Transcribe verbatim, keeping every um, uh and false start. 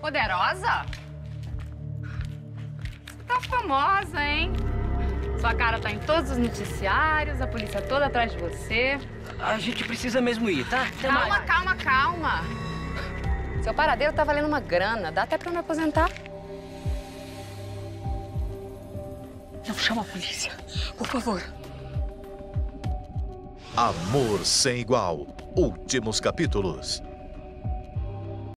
Poderosa? Você tá famosa, hein? Sua cara tá em todos os noticiários, a polícia toda atrás de você. A gente precisa mesmo ir, tá? Até calma, mais. calma, calma. Seu paradeiro tá valendo uma grana. Dá até pra eu me aposentar. Não chama a polícia, por favor. Amor Sem Igual. Últimos capítulos.